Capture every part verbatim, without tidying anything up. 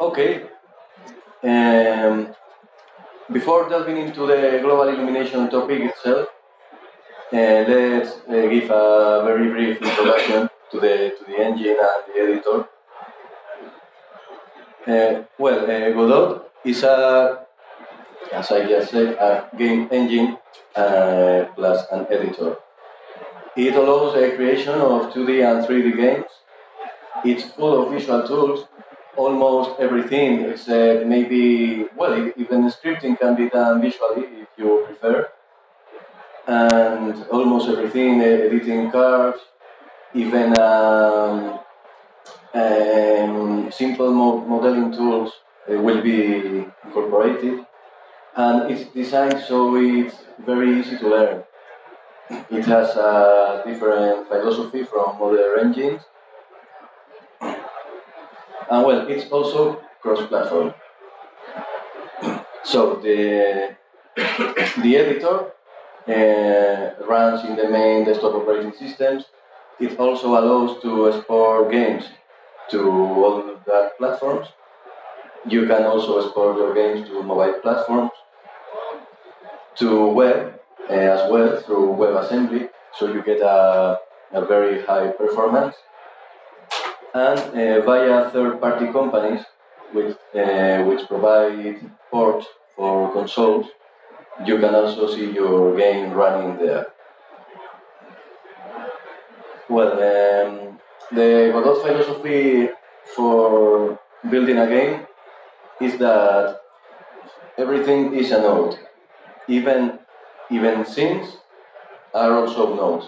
Okay. Um, before delving into the global illumination topic itself, uh, let's uh, give a very brief introduction to the to the engine and the editor. Uh, well, uh, Godot is a, as I just said, a game engine uh, plus an editor. It allows the creation of two D and three D games. It's full of visual tools. Almost everything except maybe, well, even scripting can be done visually if you prefer. And almost everything, editing curves, even um, um, simple mo modeling tools uh, will be incorporated. And it's designed so it's very easy to learn. It has a different philosophy from other engines. And well, it's also cross-platform. So the the editor uh, runs in the main desktop operating systems. It also allows to export games to all the platforms. You can also export your games to mobile platforms, to web uh, as well through WebAssembly. So you get a a very high performance. And uh, via third-party companies, which, uh, which provide ports for consoles, you can also see your game running there. Well, um, the Godot philosophy for building a game is that everything is a node. Even, even scenes are also nodes.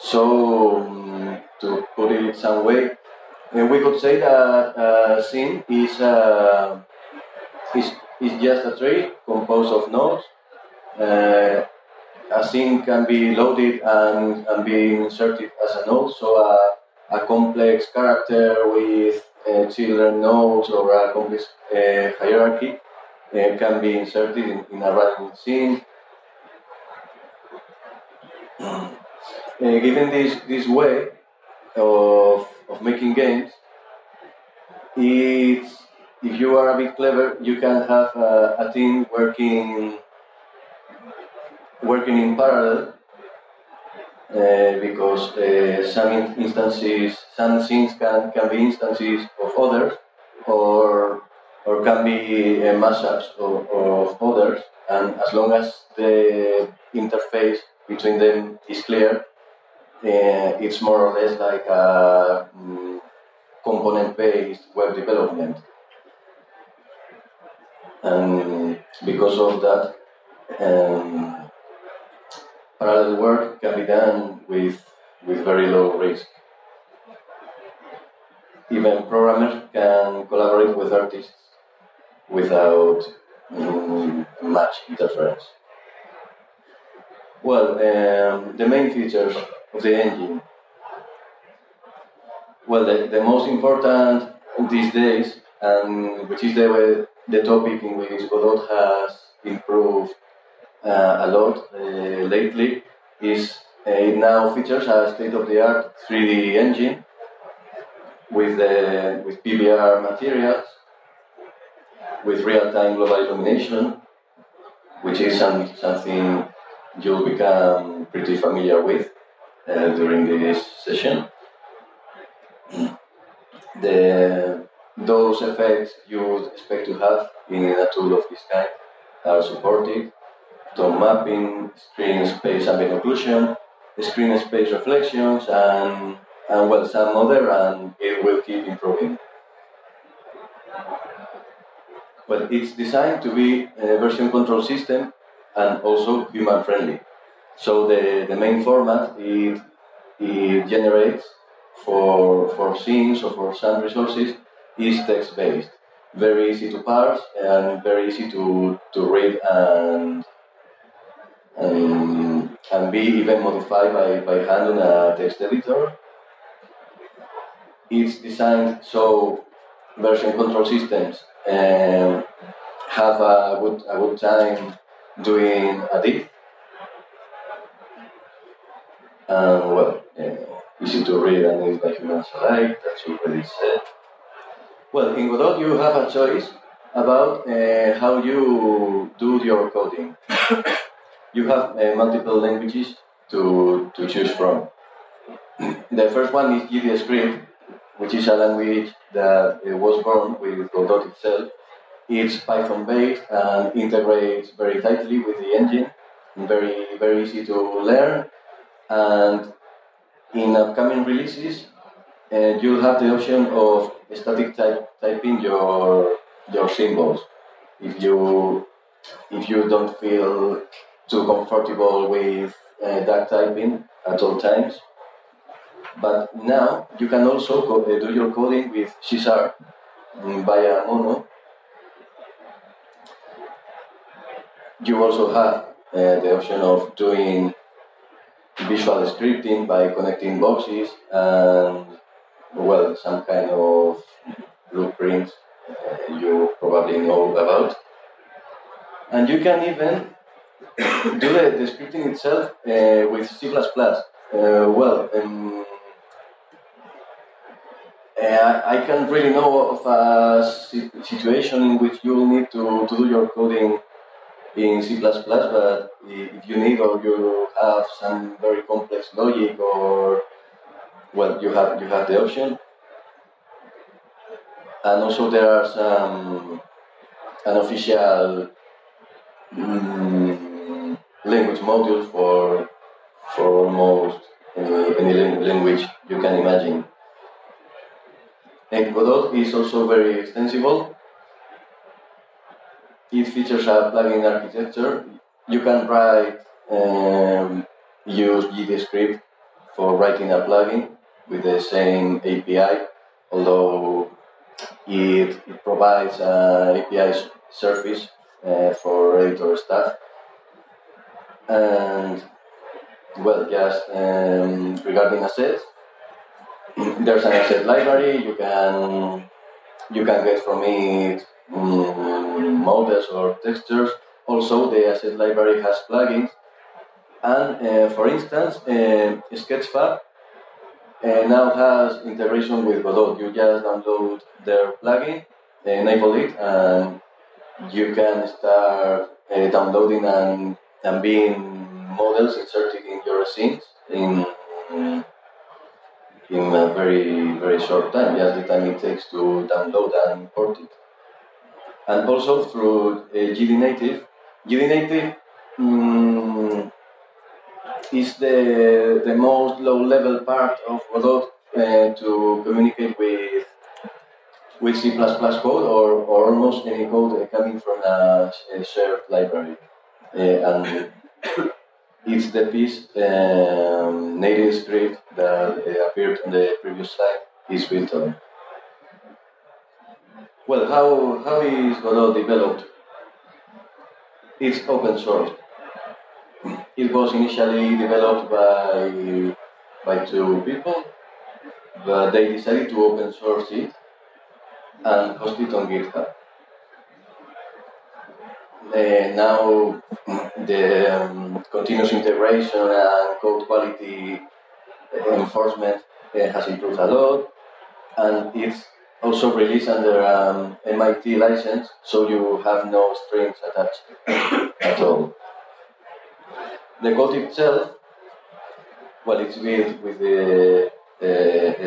So, um, to put it some way, uh, we could say that a uh, scene is, uh, is, is just a tree composed of nodes. Uh, a scene can be loaded and, and be inserted as a node, so a, a complex character with uh, children nodes or a complex uh, hierarchy uh, can be inserted in, in a running scene. Uh, given this, this way, Of, of making games, it's, if you are a bit clever, you can have a, a team working working in parallel uh, because uh, some instances, some scenes can, can be instances of others, or or can be uh, mashups of, of others, and as long as the interface between them is clear, Uh, it's more or less like a um, component-based web development. And because of that, um, parallel work can be done with, with very low risk. Even programmers can collaborate with artists without um, much interference. Well, um, the main features of the engine. Well, the, the most important these days, and which is the, the topic in which Godot has improved uh, a lot uh, lately, is uh, it now features a state-of-the-art three D engine with, uh, with P B R materials, with real-time global illumination, which is some, something you'll become pretty familiar with Uh, during this session. The, those effects you would expect to have in a tool of this kind are supported: tone mapping, screen space ambient occlusion, screen space reflections, and, and well, some other, and it will keep improving. Well, it's designed to be a version control system and also human friendly. So the, the main format it, it generates for, for scenes or for some resources is text-based. Very easy to parse and very easy to, to read and, and, and be even modified by, by hand on a text editor. It's designed so version control systems um, have a good, a good time doing a diff. Um, well, uh, easy to read and used by humans alike, that's already said. Well, in Godot you have a choice about uh, how you do your coding. You have uh, multiple languages to, to choose from. The first one is GDScript, which is a language that uh, was born with Godot itself. It's Python-based and integrates very tightly with the engine. Very, very easy to learn. And in upcoming releases, uh, you'll have the option of static type, typing your your symbols. If you if you don't feel too comfortable with uh, that typing at all times. But now you can also code, do your coding with C sharp via Mono. You also have uh, the option of doing visual scripting by connecting boxes and, well, some kind of blueprints uh, you probably know about. And you can even do the, the scripting itself uh, with C plus plus. Uh, well, um, I, I can't really know of a situation in which you will need to, to do your coding in C plus plus, but if you need or you have some very complex logic or, well, you have, you have the option. And also there are some unofficial um, language modules for, for almost any, any language you can imagine. And Godot is also very extensible. It features a plugin architecture. You can write, um, use GDScript for writing a plugin with the same A P I, although it, it provides an A P I service uh, for editor stuff. And, well, just um, regarding assets, there's an asset library. You can, you can get from it Mm, models or textures. Also, the asset library has plugins. And uh, for instance, uh, Sketchfab uh, now has integration with Godot. You just download their plugin, enable it, and you can start uh, downloading and, and being models inserted in your scenes in, in a very, very short time, just the time it takes to download and import it. And also through uh, GDNative. GDNative um, is the, the most low-level part of Godot uh, to communicate with, with C plus plus code or, or almost any code uh, coming from a, a shared library. Uh, and it's the piece, um, native script, that uh, appeared on the previous slide is built on. Well, how, how is Godot developed? It's open source. It was initially developed by, by two people, but they decided to open source it and host it on GitHub. Uh, now, the um, continuous integration and code quality enforcement uh, has improved a lot, and it's also released under um, M I T license, so you have no strings attached at all. The code itself, well, it's built with the uh,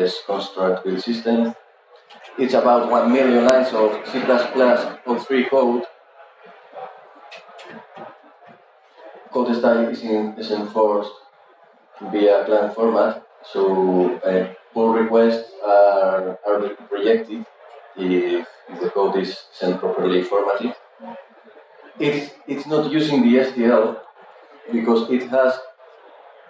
SCons build system. It's about one million lines of C plus plus O three code. Code style is, in, is enforced via clang format, so uh, pull requests are, are rejected if, if the code is sent properly formatted. It's, it's not using the S T L because it has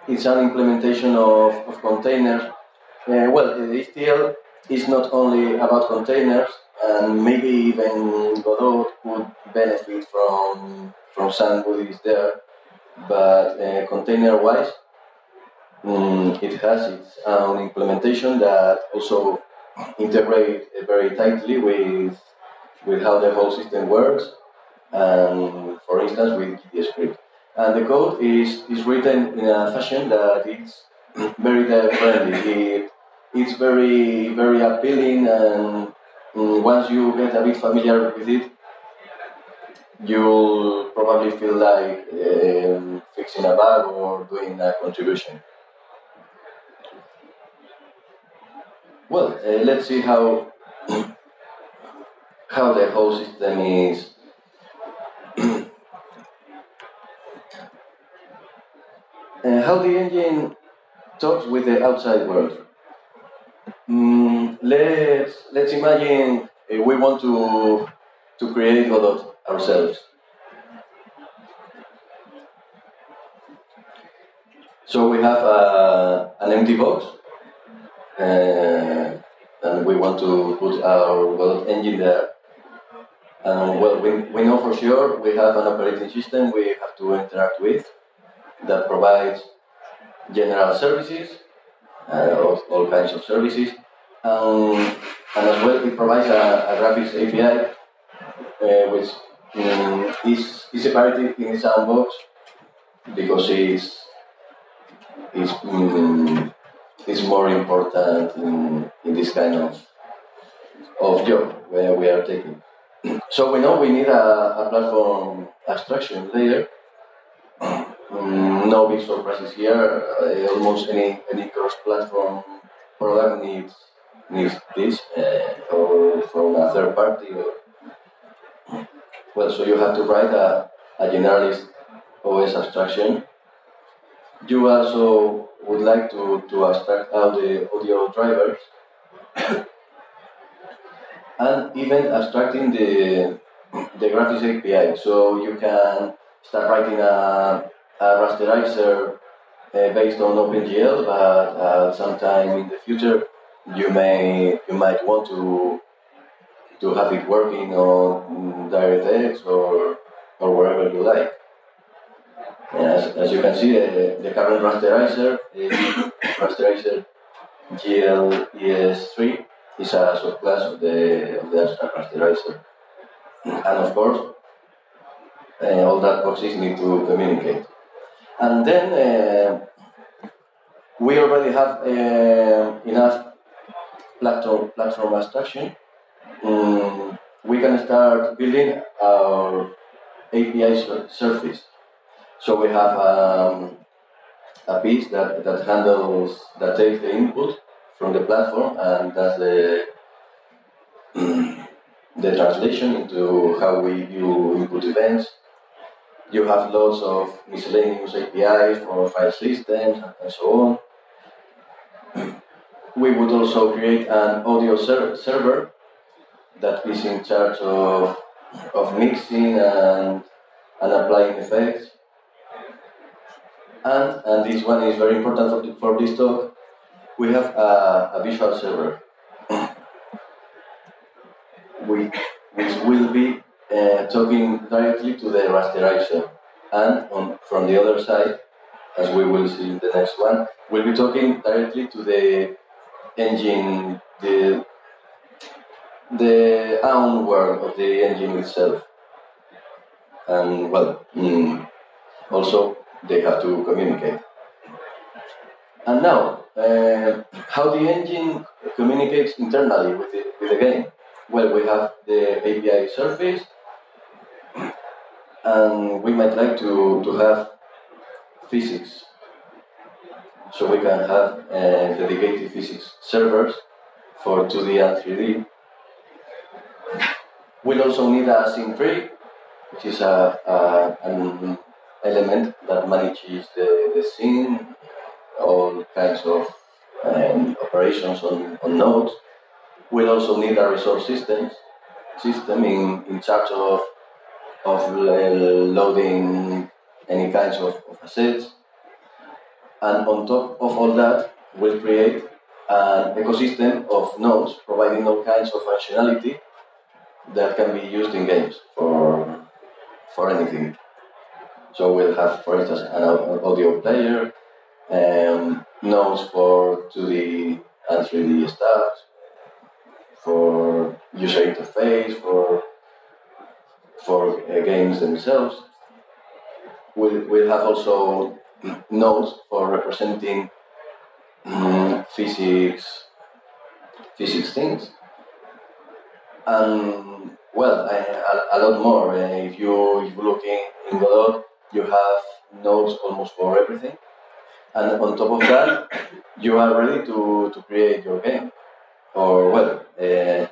it's an implementation of, of containers. Uh, well, the S T L is not only about containers, and maybe even Godot would benefit from, from some goodies there, but uh, container-wise, Mm, it has its own implementation that also integrates very tightly with, with how the whole system works, and for instance with GDScript. And the code is, is written in a fashion that it's very friendly. It, it's very, very appealing, and once you get a bit familiar with it, you'll probably feel like um, fixing a bug or doing a contribution. Well, uh, let's see how how the whole system is. Uh, how the engine talks with the outside world. Mm, let's let's imagine uh, we want to to create Godot ourselves. So we have a, an empty box, uh, and we want to put our Godot engine there. And well, we, we know for sure we have an operating system we have to interact with that provides general services, uh, all, all kinds of services, um, and as well it provides a, a graphics A P I, uh, which Um, is is separated in its own box because it's is um, is more important in, in this kind of of job where we are taking. So we know we need a, a platform abstraction layer. Um, no big surprises here. Uh, almost any any cross-platform product needs needs this, uh, or from a third party or. Well, so you have to write a, a generalist O S abstraction. You also would like to, to abstract out the audio drivers and even abstracting the, the graphics A P I. So you can start writing a, a rasterizer uh, based on OpenGL, but uh, sometime in the future you may you might want to to have it working on DirectX or, or wherever you like. As, as you can see, uh, the current rasterizer, uh, rasterizer G L E S three, is a subclass of the, of the abstract rasterizer. And of course, uh, all that boxes need to communicate. And then uh, we already have uh, enough platform, platform abstraction. Um, we can start building our A P I sur surface. So we have um, a piece that, that handles, that takes the input from the platform and does the, the translation into how we view input events. You have lots of miscellaneous A P Is for file systems and so on. We would also create an audio ser server that is in charge of, of mixing and, and applying effects. And, and this one is very important for, the, for this talk, we have a, a visual server, we, which will be uh, talking directly to the rasterizer. And on, from the other side, as we will see in the next one, we'll be talking directly to the engine, the the own world of the engine itself. And well, mm, also they have to communicate. And now, uh, how the engine communicates internally with the, with the game? Well, we have the A P I surface, and we might like to, to have physics. So we can have uh, dedicated physics servers for two D and three D. We'll also need a sync tree, which is a, a, an element that manages the, the sync, all kinds of um, operations on, on nodes. We'll also need a resource systems, system in, in charge of, of loading any kinds of, of assets. And on top of all that, we'll create an ecosystem of nodes, providing all kinds of functionality that can be used in games for for anything. So we'll have, for instance, an audio player, um, nodes for two D and three D stuff, for user interface, for for uh, games themselves. We'll, we'll have also nodes for representing um, physics, physics things. and well, a, a lot more. If you if you look in, in Godot, you have nodes almost for everything, and on top of that, you are ready to to create your game. Or well, uh,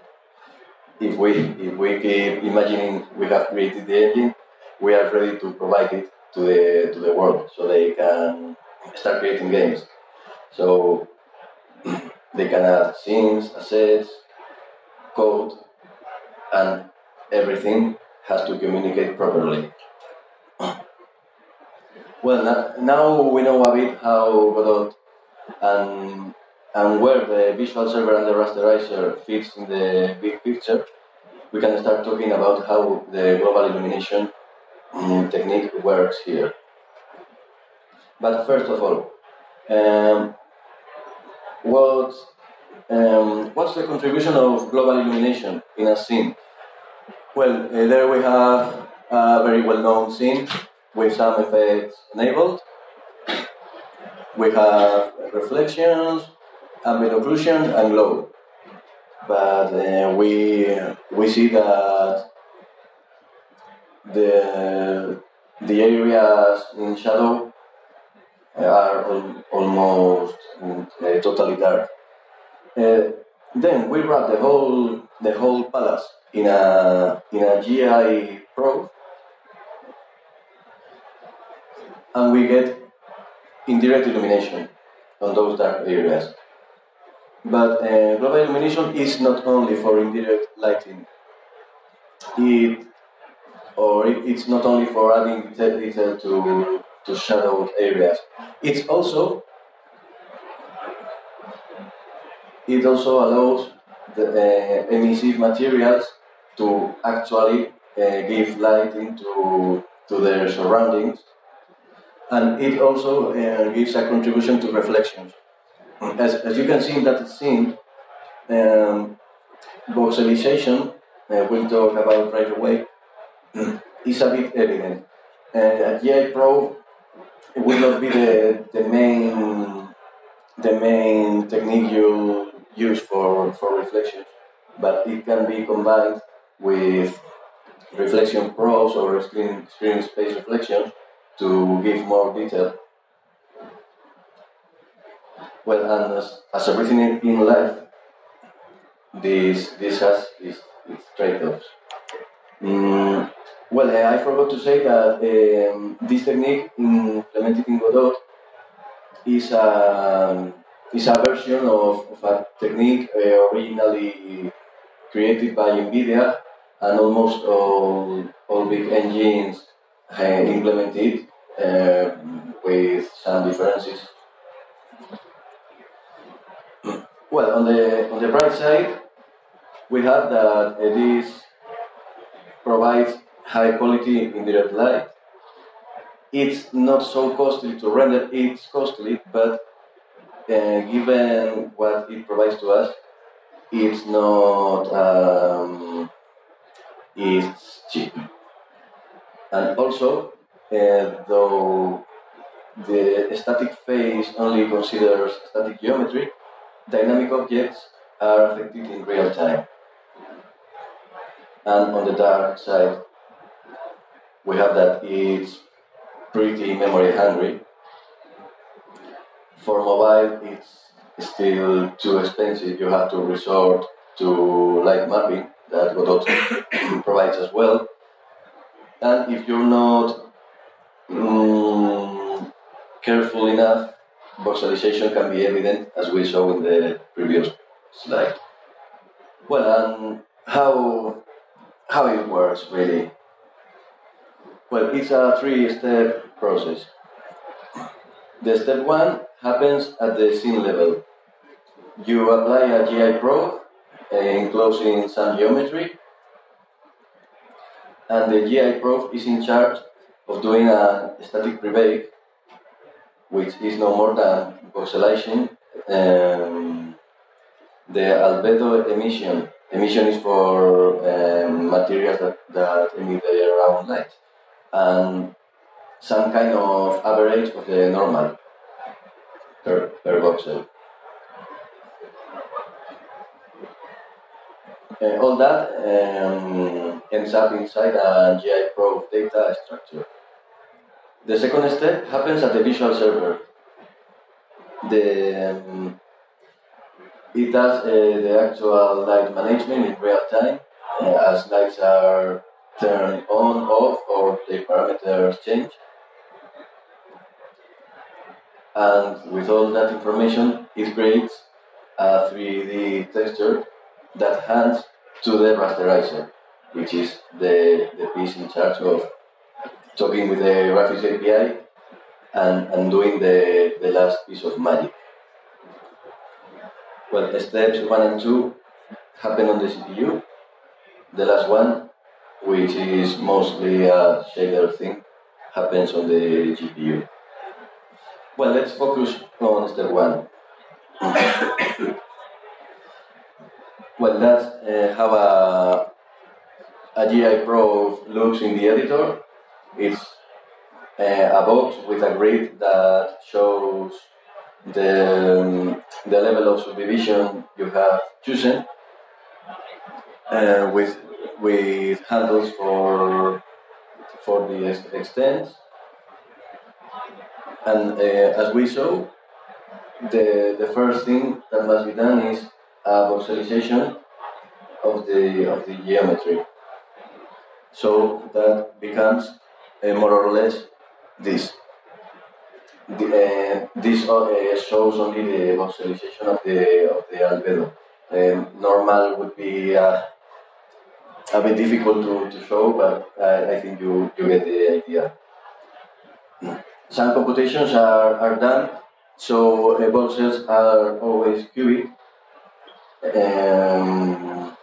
if we if we keep imagining we have created the engine, we are ready to provide it to the to the world, so they can start creating games. So they can add scenes, assets, code, and everything has to communicate properly. Well, now we know a bit how Godot and and where the visual server and the rasterizer fits in the big picture. We can start talking about how the global illumination technique works here. But first of all, um, what um, what's the contribution of global illumination in a scene? Well, uh, there we have a very well-known scene with some effects enabled. We have reflections, ambient occlusion, and glow. But uh, we we see that the the areas in shadow are al almost uh, totally dark. Uh, then we wrap the whole the whole palace in a in a GIProbe, and we get indirect illumination on those dark areas. But uh, global illumination is not only for indirect lighting. It or it, it's not only for adding detail to to shadowed areas. It's also it also allows the uh, emissive materials to actually uh, give light into to their surroundings, and it also uh, gives a contribution to reflections. As as you can see in that scene, um, voxelization, uh, we'll talk about right away, is a bit evident. Uh, GIProbe it will not be the, the main the main technique you use for, for reflection, but it can be combined with reflection probes or screen, screen space reflections to give more detail. Well, and as, as everything in life, this this has its, its trade-offs. Mm, well, I forgot to say that um, this technique implemented in Godot is a, is a version of, of a technique uh, originally created by Nvidia, and almost all, all big engines uh, implemented uh, with some differences. Well, on the, on the bright side, we have that uh, this provides high quality indirect light. It's not so costly to render, it's costly, but uh, given what it provides to us, it's not, um, it's cheap. And also, uh, though the static phase only considers static geometry, dynamic objects are affected in real time. And on the dark side, we have that it's pretty memory hungry. For mobile, it's still too expensive. You have to resort to light mapping that Godot provides as well. And if you're not mm, careful enough, voxelization can be evident, as we saw in the previous slide. Well, and how how it works really? Well, it's a three-step process. The step one happens at the scene level. You apply a GIProbe enclosing some geometry, and the GIProbe is in charge of doing a static pre-bake, which is no more than voxelization. Um, the albedo emission. Emission is for um, materials that, that emit their own light, and some kind of average of the normal per, per voxel. Uh, all that um, ends up inside a GIProbe data structure. The second step happens at the visual server. The, um, it does uh, the actual light management in real time, uh, as lights are turned on, off, or the parameters change. And with all that information, it creates a three D texture that hands to the rasterizer, which is the, the piece in charge of talking with the graphics A P I and, and doing the, the last piece of magic. Well, steps one and two happen on the C P U. The last one, which is mostly a shader thing, happens on the G P U. Well, let's focus on step one. Well, that's uh, how a, a GIProbe looks in the editor. It's uh, a box with a grid that shows the, um, the level of subdivision you have chosen, uh, with, with handles for, for the extents. And uh, as we saw, the, the first thing that must be done is a voxelization of the, of the geometry. So that becomes uh, more or less this. The, uh, this uh, shows only the voxelization of the, of the albedo. Um, normal would be uh, a bit difficult to, to show, but I, I think you, you get the idea. Some computations are, are done, so uh, voxels are always cubic, um,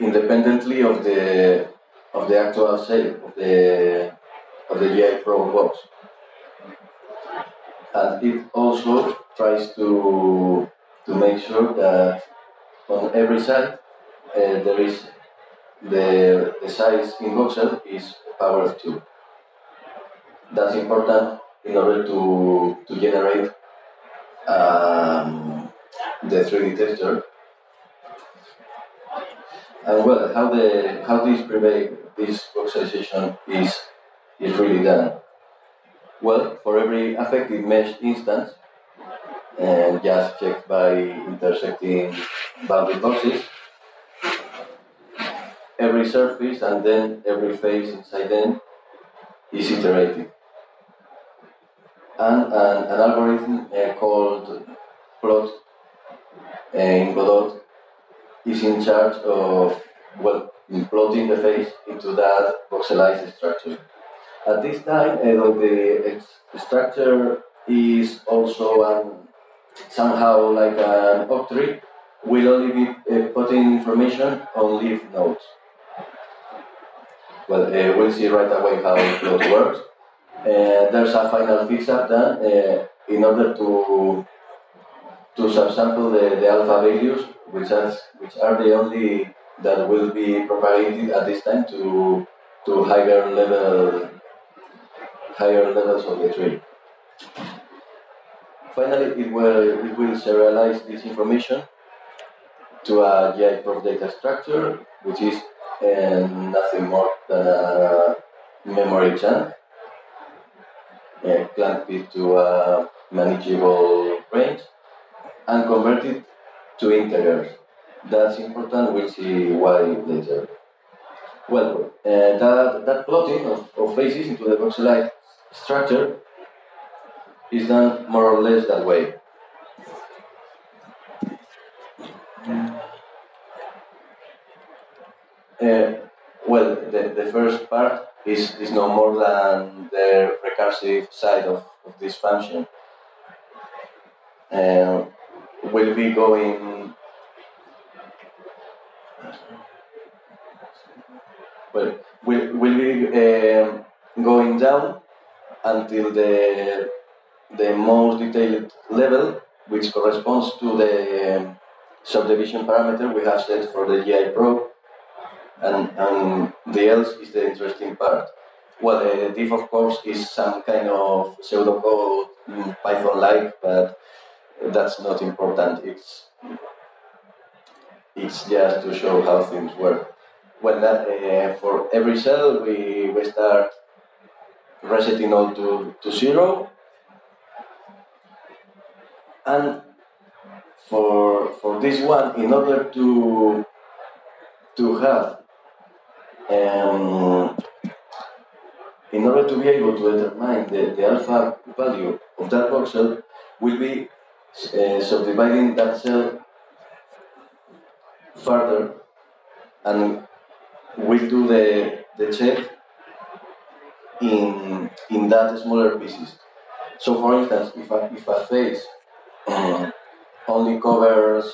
independently of the of the actual shape of the of the GIProbe box, and it also tries to to make sure that on every side uh, there is the the size in voxel is power of two. That's important in order to to generate um, the three D texture. And well, how the how this this voxelization is is really done. Well, for every affected mesh instance, and just checked by intersecting bounded boxes, every surface and then every face inside them is iterated. And an, an algorithm uh, called plot uh, in Godot is in charge of, well, plotting the face into that voxelized structure. At this time, uh, the structure is also um, somehow like an octree. We'll only be uh, putting information on leaf nodes. Well, uh, we'll see right away how plot works. Uh, there's a final fix-up done uh, in order to to subsample the, the alpha values, which are which are the only that will be propagated at this time to to higher level higher levels of the tree. Finally, it will it will serialize this information to a GIProbe data structure, which is uh, nothing more than a memory chunk. Uh, clamp it to a manageable range and convert it to integers. That's important, we'll see why later. Well, uh, that, that plotting of, of faces into the voxelized structure is done more or less that way. Uh, well, the, the first part is, is no more than the recursive side of, of this function. Uh, we'll be going... Well, we'll, we'll be uh, going down until the, the most detailed level, which corresponds to the um, subdivision parameter we have set for the GIProbe. And, and the else is the interesting part. Well, uh, diff, of course, is some kind of pseudocode, mm, Python-like, but that's not important. It's It's just to show how things work. When that, uh, for every cell, we, we start resetting all to, to zero. And for, for this one, in order to, to have, um, in order to be able to determine the, the alpha value of that voxel, we'll be uh, subdividing that cell further, and we'll do the, the check in, in that smaller pieces. So for instance, if a, if a face um, only covers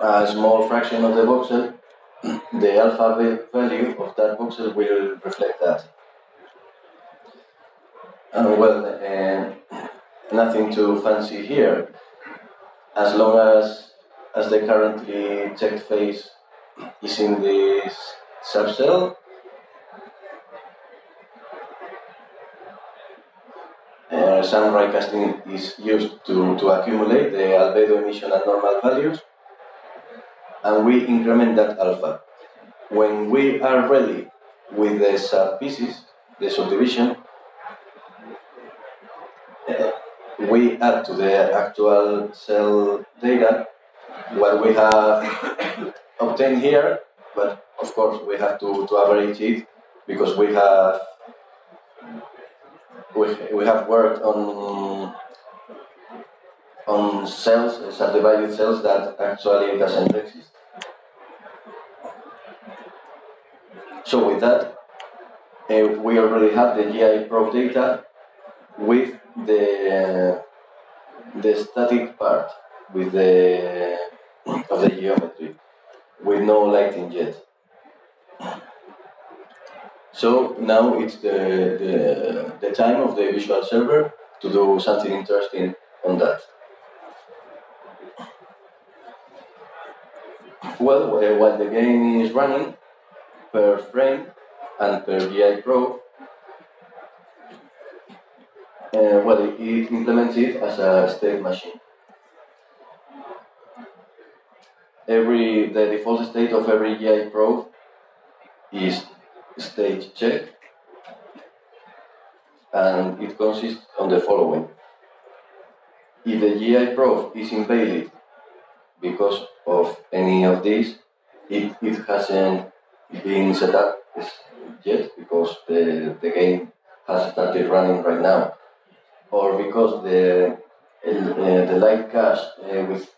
a small fraction of the voxel, the alpha value of that voxel will reflect that. And well, uh, nothing too fancy here. As long as as the currently checked phase is in this subcell, uh, some raycasting is used to, to accumulate the albedo emission and normal values, and we increment that alpha. When we are ready with the subpieces, the subdivision, uh, we add to the actual cell data what we have obtained here, but of course we have to, to average it, because we have we, we have worked on on cells, subdivided cells that actually doesn't exist. So with that, uh, we already have the GIProbe data with the uh, the static part, with the of the geometry, with no lighting yet. So now it's the, the the time of the visual server to do something interesting on that. Well, while the game is running, per frame and per GIProbe, uh, well, it implements it as a state machine. Every the default state of every GIProbe is state check, and it consists on the following. If the GIProbe is invalid because of any of these, it, it hasn't been set up yet, because the, the game has started running right now, or because the, uh, the light cache uh, with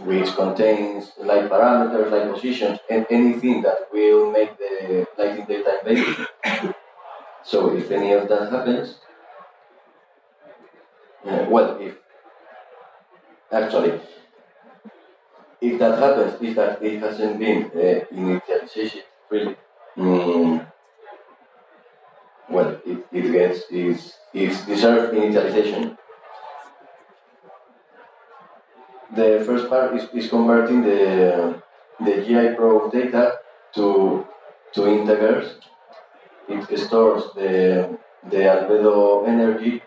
which contains light parameters, light positions, and anything that will make the lighting data invasive. So if any of that happens, uh, well, if actually, if that happens, if that it hasn't been uh, initialized, really, mm, well, it, it gets its, its deserved initialization. The first part is, is converting the, the GIProbe data to, to integers. It stores the, the albedo energy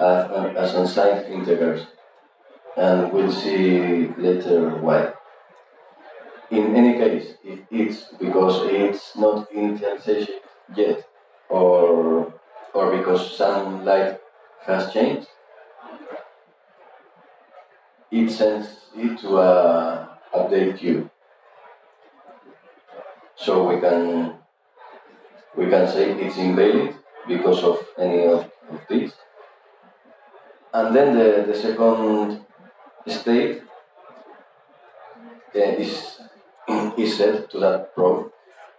as, as unsigned integers, and we'll see later why. In any case, if it's because it's not initialized yet, or, or because some light has changed, it sends it to an update queue. So we can we can say it's invalid because of any of, of these. And then the, the second state uh, is is set to that probe,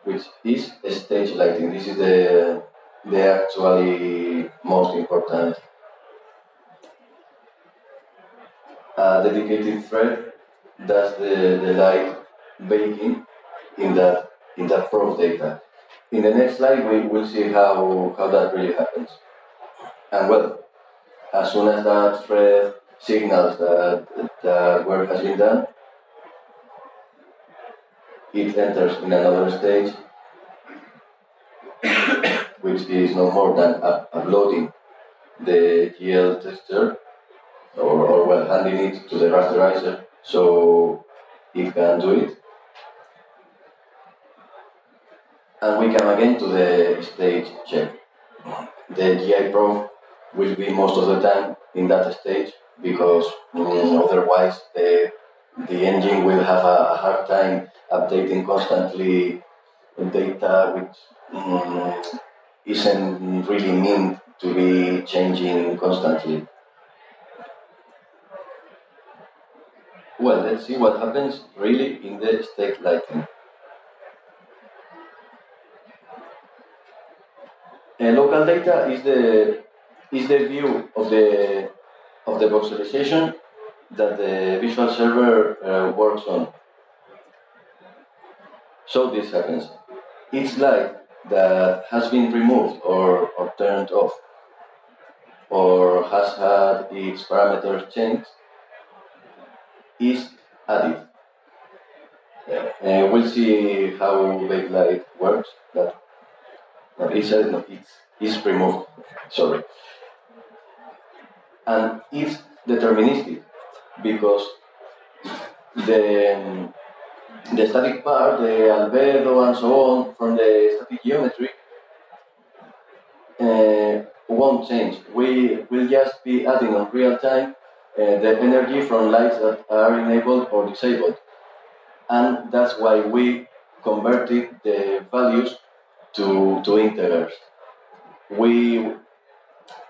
which is stage lighting. This is the the actually most important. A dedicated thread does the, the light baking in that in that probe data. In the next slide, we will see how how that really happens. And well, as soon as that thread signals that the work has been done, it enters in another stage, which is no more than up uploading the G L texture, or, or well, handing it to the rasterizer, so you can do it. And we come again to the stage check. The GIProbe will be most of the time in that stage, because mm, otherwise the, the engine will have a hard time updating constantly data which mm, isn't really meant to be changing constantly. Well, let's see what happens really in the state lighting. Uh, local data is the is the view of the of the voxelization that the visual server uh, works on. So this happens. Each light that has been removed or, or turned off or has had its parameters changed is added. Uh, we'll see how backlight works. That no, it's added, no, it's, it's removed. Sorry. And it's deterministic because the the static part, the albedo and so on from the static geometry uh, won't change. We will just be adding on real time Uh, the energy from lights that are enabled or disabled. And that's why we converted the values to, to integers. We,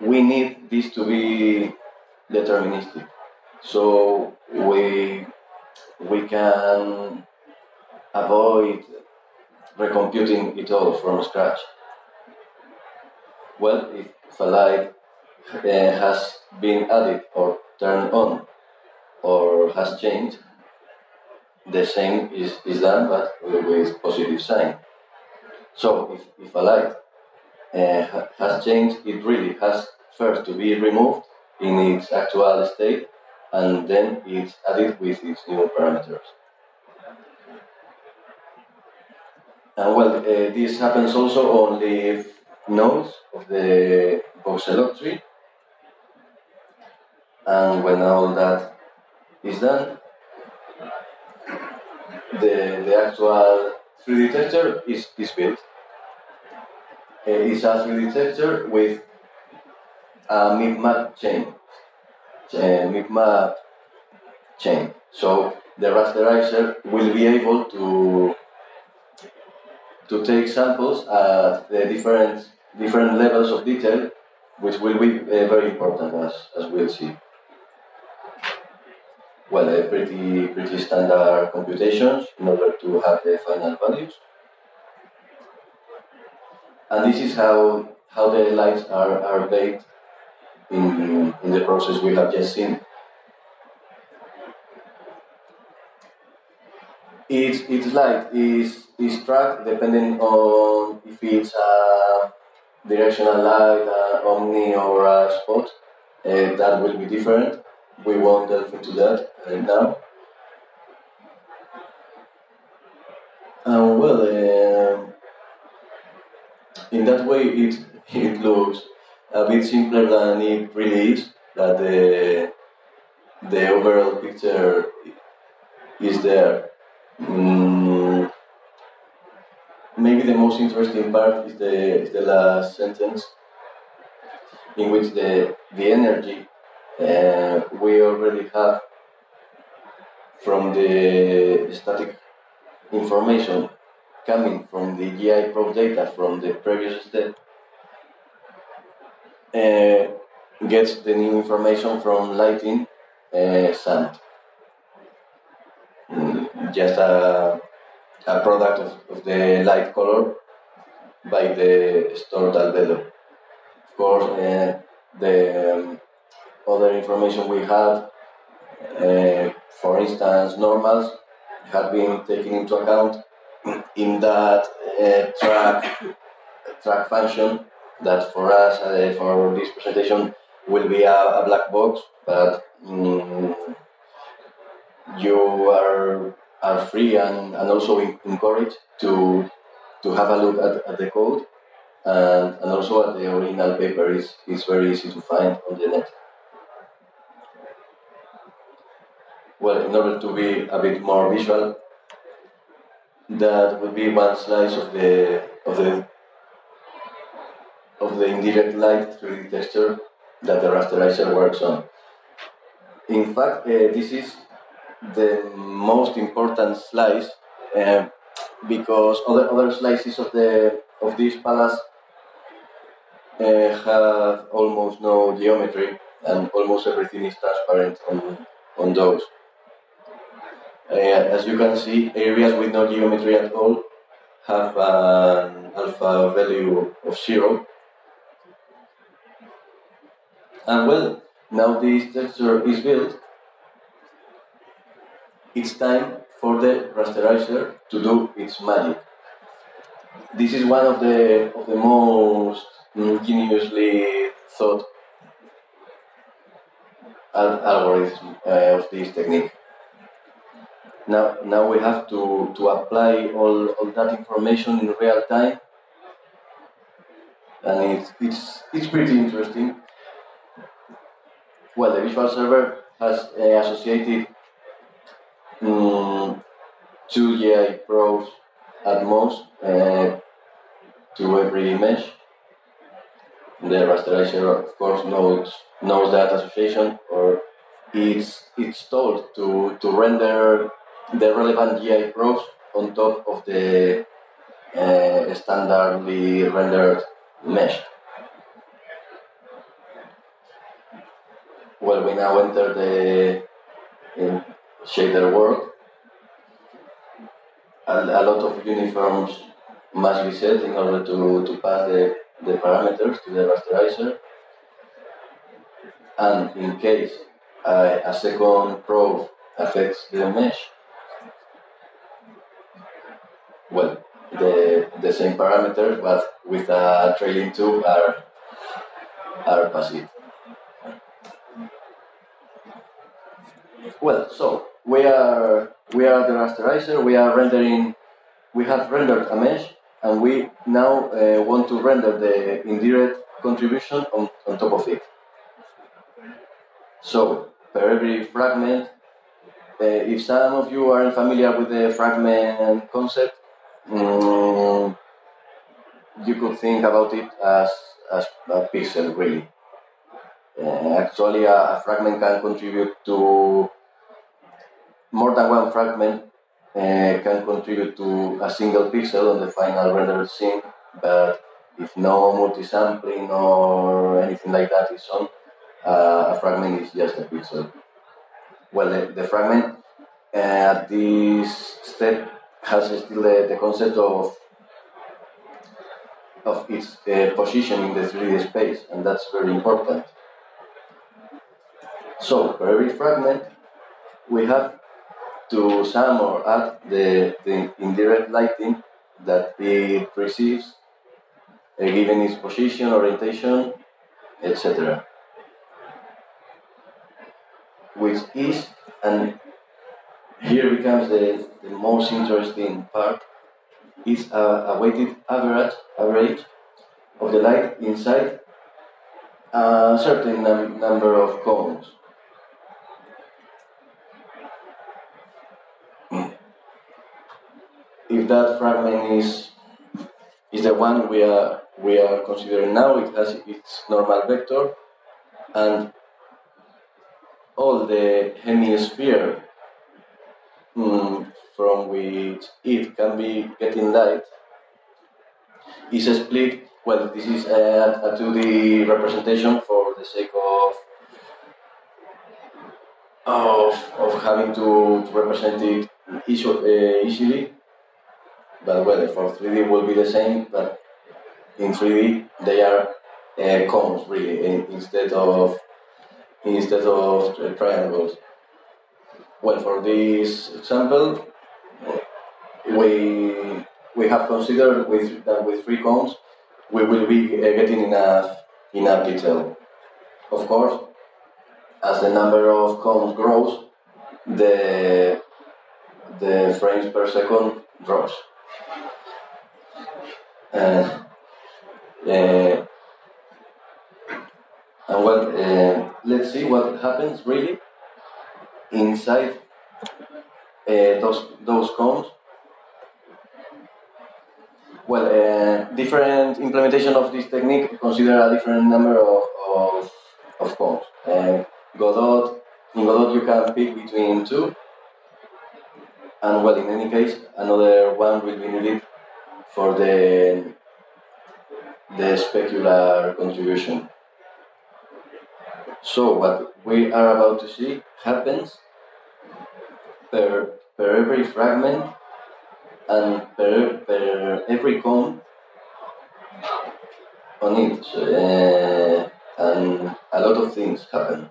we need this to be deterministic. So we, we can avoid recomputing it all from scratch. Well, if a light uh, has been added or turned on or has changed, the same is, is done but with positive sign. So if, if a light uh, has changed, it really has first to be removed in its actual state and then it's added with its new parameters. And well, uh, this happens also on leaf nodes of the voxel tree. And when all that is done, the, the actual three D texture is, is built. It's a three D texture with a mipmap chain. A mipmap chain. So the rasterizer will be able to, to take samples at the different, different levels of detail, which will be uh, very important as, as we'll see. Well, uh, pretty, pretty standard computations in order to have the final values. And this is how, how the lights are, are baked in, in the process we have just seen. Each, each light is, is tracked depending on if it's a directional light, an omni or a spot. Uh, that will be different. We won't delve into that right now. And well, uh, in that way it, it looks a bit simpler than it really is, that the, the overall picture is there. Mm. Maybe the most interesting part is the, is the last sentence, in which the, the energy Uh, we already have from the static information coming from the GIProbe data from the previous step uh, gets the new information from lighting uh, sand. Mm, just a, a product of, of the light color by the stored albedo. Of course, uh, the um, other information we had, uh, for instance, normals, had been taken into account in that uh, track track function that for us, uh, for this presentation, will be a, a black box, but mm, you are, are free and, and also encouraged to, to have a look at, at the code, and, and also at the original paper. It's, it's very easy to find on the net. well, in order to be a bit more visual, that would be one slice of the of the of the indirect light three D texture that the rasterizer works on. In fact, uh, this is the most important slice, uh, because other other slices of the of this palace uh, have almost no geometry, and almost everything is transparent on on those. Uh, as you can see, areas with no geometry at all have an alpha value of zero. And well, now this texture is built, it's time for the rasterizer to do its magic. This is one of the of the most ingeniously thought al algorithm uh, of this technique. Now, now we have to, to apply all, all that information in real time, and it's, it's, it's pretty interesting. Well, the visual server has uh, associated um, two GIProbes at most uh, to every image. The rasterizer, of course, knows, knows that association, or it's, it's told to, to render the relevant GIProbes on top of the uh, standardly rendered mesh. Well, we now enter the uh, shader world. A, a lot of uniforms must be set in order to, to pass the, the parameters to the rasterizer. And in case uh, a second probe affects the mesh, well, the, the same parameters, but with a trailing two are, are passive. Well, so we are we are the rasterizer. We are rendering. We have rendered a mesh, and we now uh, want to render the indirect contribution on on top of it. So, per every fragment, uh, if some of you aren't familiar with the fragment concept, um, you could think about it as as a pixel, really. Uh, actually, a, a fragment can contribute to more than one fragment uh, can contribute to a single pixel on the final rendered scene, but if no multi-sampling or anything like that is on, uh, a fragment is just a pixel. Well, the, the fragment at uh, this step has still the, the concept of of its uh, position in the three D space, and that's very important. So, for every fragment, we have to sum or add the, the indirect lighting that it receives, uh, given its position, orientation, et cetera. Which is, and here becomes the, the most interesting part, is a, a weighted average, average of the light inside a certain num number of cones. If that fragment is is the one we are we are considering now, it has its normal vector, and all the hemisphere mm, from which it can be getting light is split. Well, this is a, a two D representation for the sake of of of having to, to represent it easily. But well, for three D will be the same, but in three D they are uh, cones, really, instead of instead of triangles. Well, for this example, we we have considered with that with three cones we will be uh, getting enough enough detail. Of course, as the number of cones grows, the the frames per second drops. Uh, uh, and well, uh, let's see what happens really inside uh, those those cones? Well, uh, different implementation of this technique consider a different number of of, of cones. Uh, Godot, in Godot you can pick between two, and well, in any case, another one will be needed for the the specular contribution. So what we are about to see happens per per every fragment and per, per every cone on it, uh, and a lot of things happen.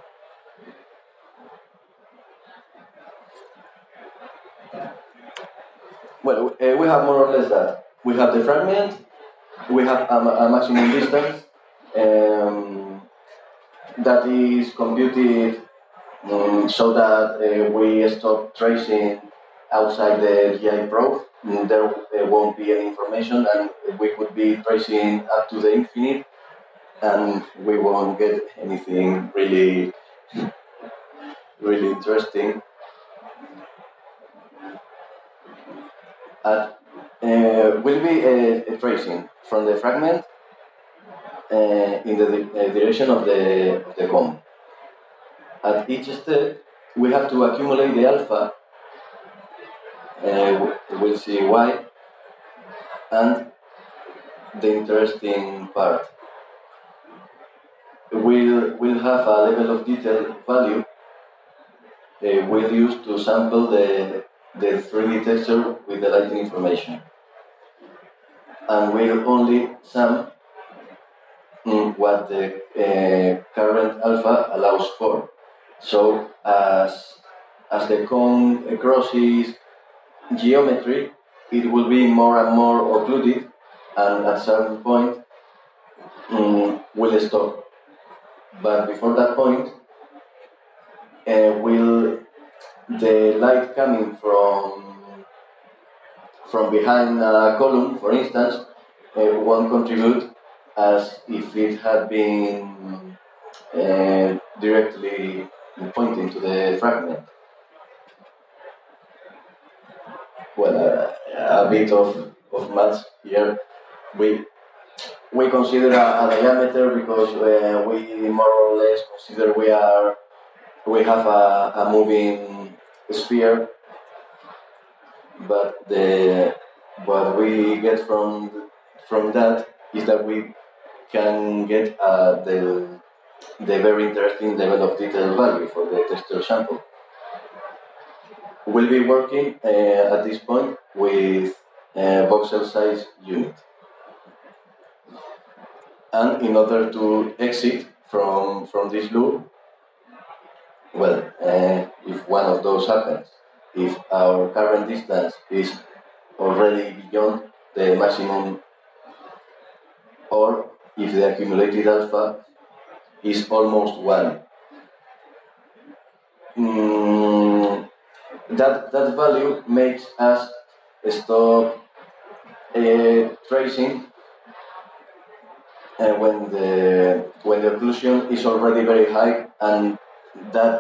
Well, uh, we have more or less that. We have the fragment, we have a, a maximum distance um, that is computed um, so that uh, we stop tracing outside the GIProbe. There uh, won't be any information, and we could be tracing up to the infinite, and we won't get anything really, really interesting. At, uh, will be a, a tracing from the fragment uh, in the di direction of the, of the cone. At each step, we have to accumulate the alpha. Uh, we'll see why, and the interesting part. We'll, we'll have a level of detail value uh, we'll use to sample the, the three D texture with the lighting information. And we'll only sum mm, what the uh, current alpha allows for. So as, as the cone crosses geometry, it will be more and more occluded, and at some point um, will stop. But before that point, uh, will the light coming from from behind a column, for instance, uh, won't contribute as if it had been uh, directly pointing to the fragment. Well, uh, a bit of, of maths here. We, we consider a, a diameter because uh, we more or less consider we are we have a, a moving sphere, but the what we get from from that is that we can get uh, the the very interesting level of detail value for the texture sample. We'll be working uh, at this point with a voxel size unit. And in order to exit from, from this loop, well, uh, if one of those happens, if our current distance is already beyond the maximum, or if the accumulated alpha is almost one, mm, That, that value makes us stop uh, tracing uh, when the when the occlusion is already very high, and that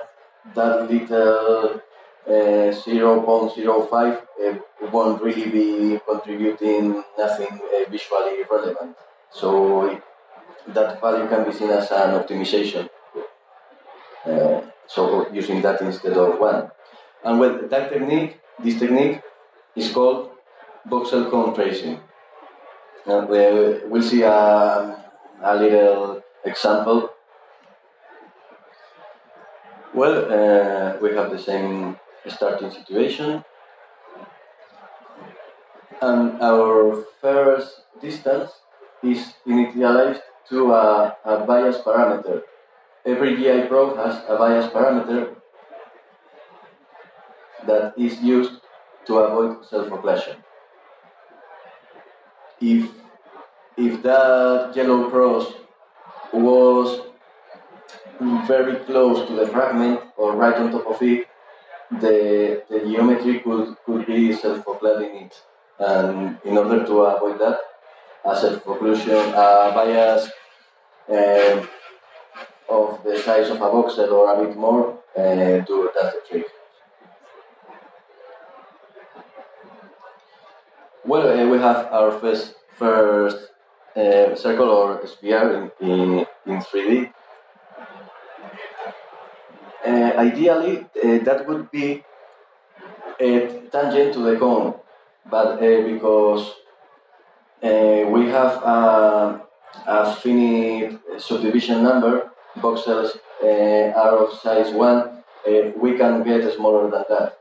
that little uh, zero point zero five uh, won't really be contributing nothing uh, visually relevant. So it, that value can be seen as an optimization. Uh, so using that instead of one. And well, that technique, this technique, is called voxel cone tracing. And we, we'll see a, a little example. Well, uh, we have the same starting situation. And our first distance is initialized to a, a bias parameter. Every GIProbe has a bias parameter that is used to avoid self-occlusion. If, if that yellow cross was very close to the fragment or right on top of it, the, the geometry could, could be self-occluding it. And in order to avoid that, a self-occlusion, a bias uh, of the size of a voxel or a bit more, uh, do, that's the trick. Well, uh, we have our first first uh, circle or sphere in in, in three D. Uh, ideally, uh, that would be a tangent to the cone, but uh, because uh, we have a, a finite subdivision number, voxels uh, are of size one, uh, we can get smaller than that.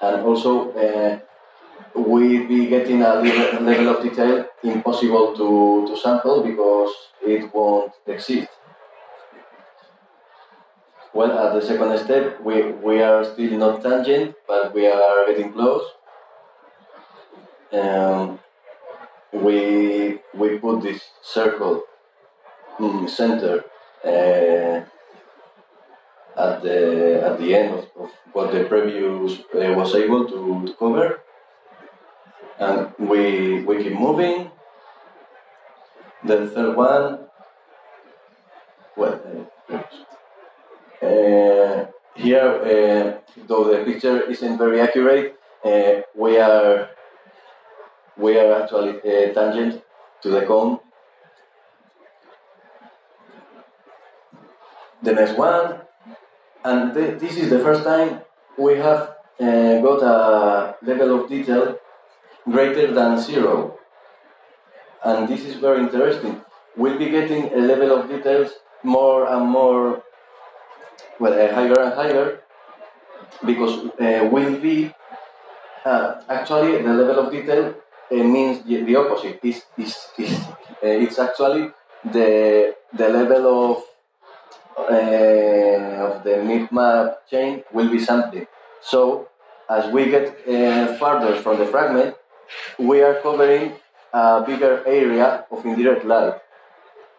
And also, uh, we'd be getting a level, level of detail impossible to, to sample because it won't exist. Well, at the second step, we, we are still not tangent, but we are getting close. Um, we, we put this circle in center uh, at, the, at the end of, of what the previous uh, was able to, to cover. And we, we keep moving. The third one, well, uh, Uh, here, uh, though the picture isn't very accurate, uh, we are we are actually uh, tangent to the cone. The next one, and th this is the first time we have uh, got a level of detail greater than zero, and this is very interesting. We'll be getting a level of details more and more. Well, uh, higher and higher, because uh, will be uh, actually the level of detail uh, means the, the opposite. It's, it's, it's, uh, it's actually the the level of uh, of the mipmap chain will be sampling. So as we get uh, farther from the fragment, we are covering a bigger area of indirect light.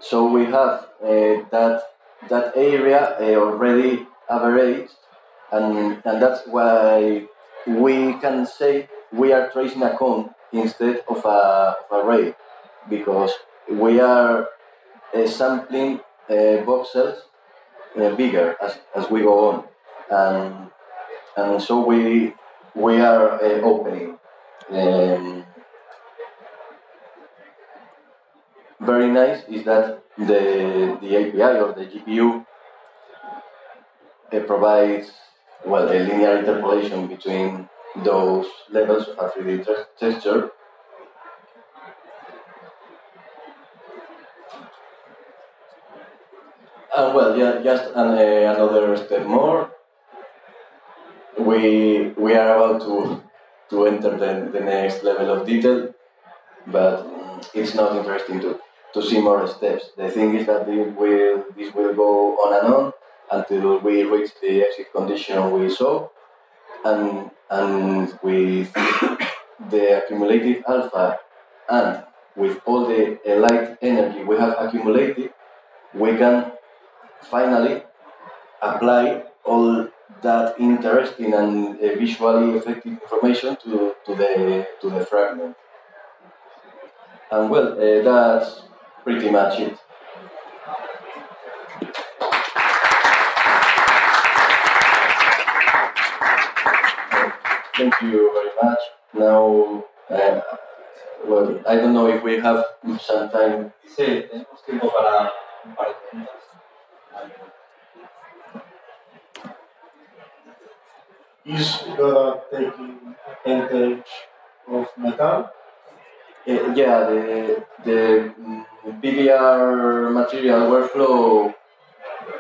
So we have uh, that. that area uh, already averaged, and, and that's why we can say we are tracing a cone instead of a, of a ray, because we are uh, sampling uh, voxels uh, bigger as, as we go on, and, and so we, we are uh, opening. Um, very nice is that the the A P I or the G P U uh, provides, well, a linear interpolation between those levels of a three D texture. And well, yeah, just an, uh, another step more. We we are about to to enter the, the next level of detail, but um, it's not interesting to. to see more steps. The thing is that this will, this will go on and on until we reach the exit condition we saw, and, and with the accumulated alpha and with all the light energy we have accumulated, we can finally apply all that interesting and visually effective information to, to, the, to the fragment. And well, uh, that's pretty much it. Thank you very much. Now, uh, well, I don't know if we have some time. Sí, tenemos tiempo para un par de preguntas. Is Godot taking advantage of Metal? Uh, yeah, the, the P B R material workflow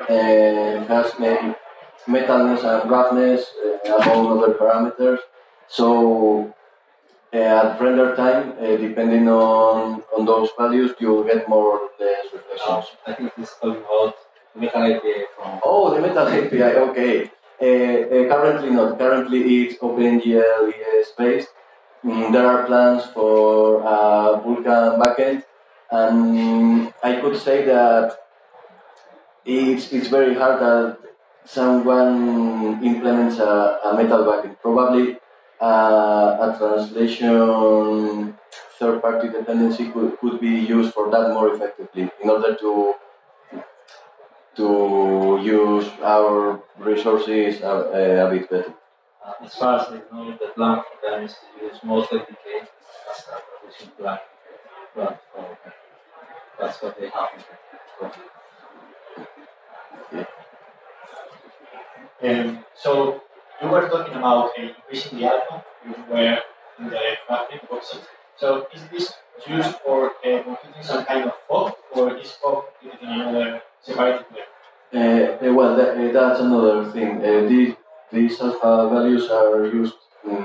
uh, has maybe metalness and roughness uh, among other parameters. So uh, at render time, uh, depending on, on those values, you'll get more of the reflections. I think this is talking about Metal A P I from... Oh, the Metal A P I, okay. Uh, uh, currently not. Currently it's OpenGL based. Mm, there are plans for a Vulkan backend, and I could say that it's, it's very hard that someone implements a, a Metal backend. Probably uh, a translation third-party dependency could, could be used for that more effectively in order to, to use our resources a, a bit better. Uh, as far as they know, the plan for them is to use mostly the case as a provision plan. But for that's what they have in the problem. Um, so you were talking about uh, increasing the alpha. You were in the graphic boxes. So is this used for uh, computing some kind of fog, or is fog in another separated layer? Uh, uh, well, that, uh, that's another thing. Uh, the, These alpha values are used, um,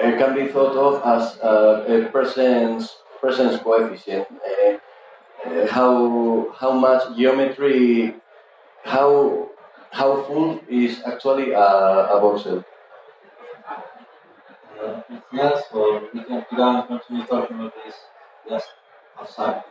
uh, can be thought of as uh, a presence presence coefficient. Uh, uh, how how much geometry, how how full is actually a, a voxel? Uh, yes, well, we can continue talking about this just outside.